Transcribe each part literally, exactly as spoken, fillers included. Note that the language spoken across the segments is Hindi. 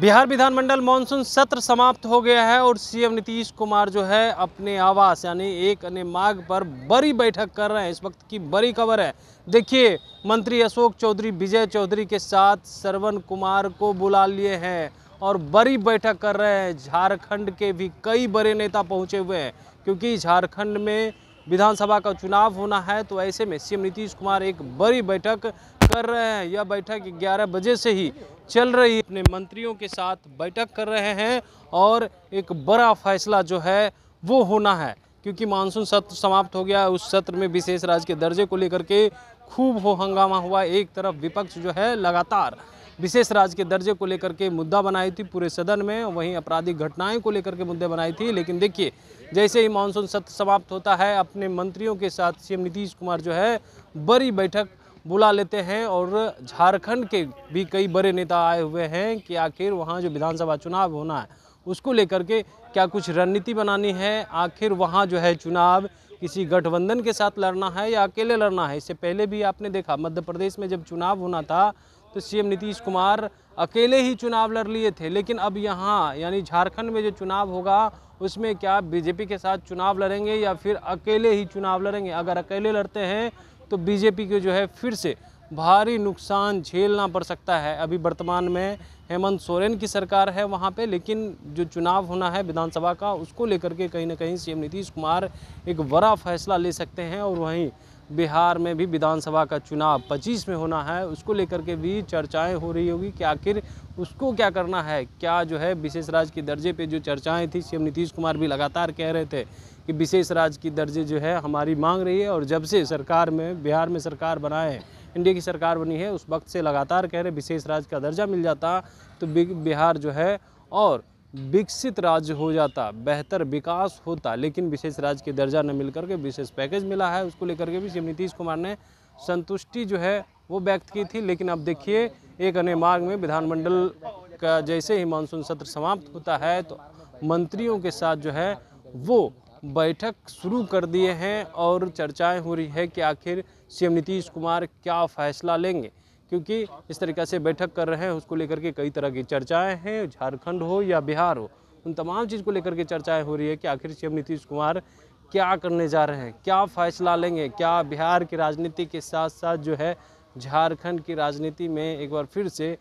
बिहार विधानमंडल मानसून सत्र समाप्त हो गया है और सीएम नीतीश कुमार जो है अपने आवास यानी एक अन्य मार्ग पर बड़ी बैठक कर रहे हैं। इस वक्त की बड़ी खबर है, देखिए मंत्री अशोक चौधरी विजय चौधरी के साथ श्रवण कुमार को बुला लिए हैं और बड़ी बैठक कर रहे हैं। झारखंड के भी कई बड़े नेता पहुंचे हुए हैं क्योंकि झारखंड में विधानसभा का चुनाव होना है, तो ऐसे में सीएम नीतीश कुमार एक बड़ी बैठक कर रहे हैं। यह बैठक ग्यारह बजे से ही चल रही है, अपने मंत्रियों के साथ बैठक कर रहे हैं और एक बड़ा फैसला जो है वो होना है क्योंकि मानसून सत्र समाप्त हो गया। उस सत्र में विशेष राज्य के दर्जे को लेकर के खूब हो हंगामा हुआ। एक तरफ विपक्ष जो है लगातार विशेष राज्य के दर्जे को लेकर के मुद्दा बनाई थी पूरे सदन में, वहीं आपराधिक घटनाएं को लेकर के मुद्दे बनाई थी। लेकिन देखिए जैसे ही मानसून सत्र समाप्त होता है अपने मंत्रियों के साथ सीएम नीतीश कुमार जो है बड़ी बैठक बुला लेते हैं और झारखंड के भी कई बड़े नेता आए हुए हैं कि आखिर वहाँ जो विधानसभा चुनाव होना है उसको लेकर के क्या कुछ रणनीति बनानी है, आखिर वहाँ जो है चुनाव किसी गठबंधन के साथ लड़ना है या अकेले लड़ना है। इससे पहले भी आपने देखा मध्य प्रदेश में जब चुनाव होना था तो सीएम नीतीश कुमार अकेले ही चुनाव लड़ लिए थे, लेकिन अब यहाँ यानी झारखंड में जो चुनाव होगा उसमें क्या बीजेपी के साथ चुनाव लड़ेंगे या फिर अकेले ही चुनाव लड़ेंगे। अगर अकेले लड़ते हैं तो बीजेपी को जो है फिर से भारी नुकसान झेलना पड़ सकता है। अभी वर्तमान में हेमंत सोरेन की सरकार है वहाँ पे, लेकिन जो चुनाव होना है विधानसभा का उसको लेकर के कहीं ना कहीं सीएम नीतीश कुमार एक बड़ा फैसला ले सकते हैं। और वहीं बिहार में भी विधानसभा का चुनाव पच्चीस में होना है, उसको लेकर के भी चर्चाएं हो रही होगी कि आखिर उसको क्या करना है। क्या जो है विशेष राज्य के दर्जे पे जो चर्चाएं थी, सीएम नीतीश कुमार भी लगातार कह रहे थे कि विशेष राज्य की दर्जे जो है हमारी मांग रही है, और जब से सरकार में बिहार में सरकार बनाए एनडीए की सरकार बनी है उस वक्त से लगातार कह रहे विशेष राज्य का दर्जा मिल जाता तो बिहार जो है और विकसित राज्य हो जाता, बेहतर विकास होता। लेकिन विशेष राज्य के दर्जा न मिलकर के विशेष पैकेज मिला है, उसको लेकर के भी सीएम नीतीश कुमार ने संतुष्टि जो है वो व्यक्त की थी। लेकिन अब देखिए एक अन्य मार्ग में विधानमंडल का जैसे ही मानसून सत्र समाप्त होता है तो मंत्रियों के साथ जो है वो बैठक शुरू कर दिए हैं और चर्चाएँ हो रही है कि आखिर सीएम नीतीश कुमार क्या फैसला लेंगे, क्योंकि इस तरीक़े से बैठक कर रहे हैं उसको लेकर के कई तरह की चर्चाएं हैं। झारखंड हो या बिहार हो उन तमाम चीज़ को लेकर के चर्चाएं हो रही है कि आखिर सीएम नीतीश कुमार क्या करने जा रहे हैं, क्या फैसला लेंगे, क्या बिहार की राजनीति के साथ साथ जो है झारखंड की राजनीति में एक बार फिर से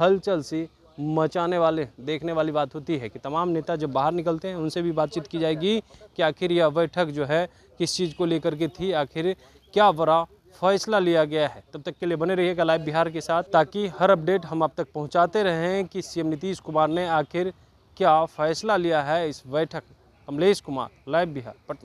हलचल सी मचाने वाले देखने वाली बात होती है कि तमाम नेता जब बाहर निकलते हैं उनसे भी बातचीत की जाएगी कि आखिर यह बैठक जो है किस चीज़ को लेकर के थी, आखिर क्या बड़ा फैसला लिया गया है। तब तक के लिए बने रहिएगा लाइव बिहार के साथ ताकि हर अपडेट हम आप तक पहुंचाते रहें कि सीएम नीतीश कुमार ने आखिर क्या फैसला लिया है इस बैठक में। कमलेश कुमार, लाइव बिहार, पटना।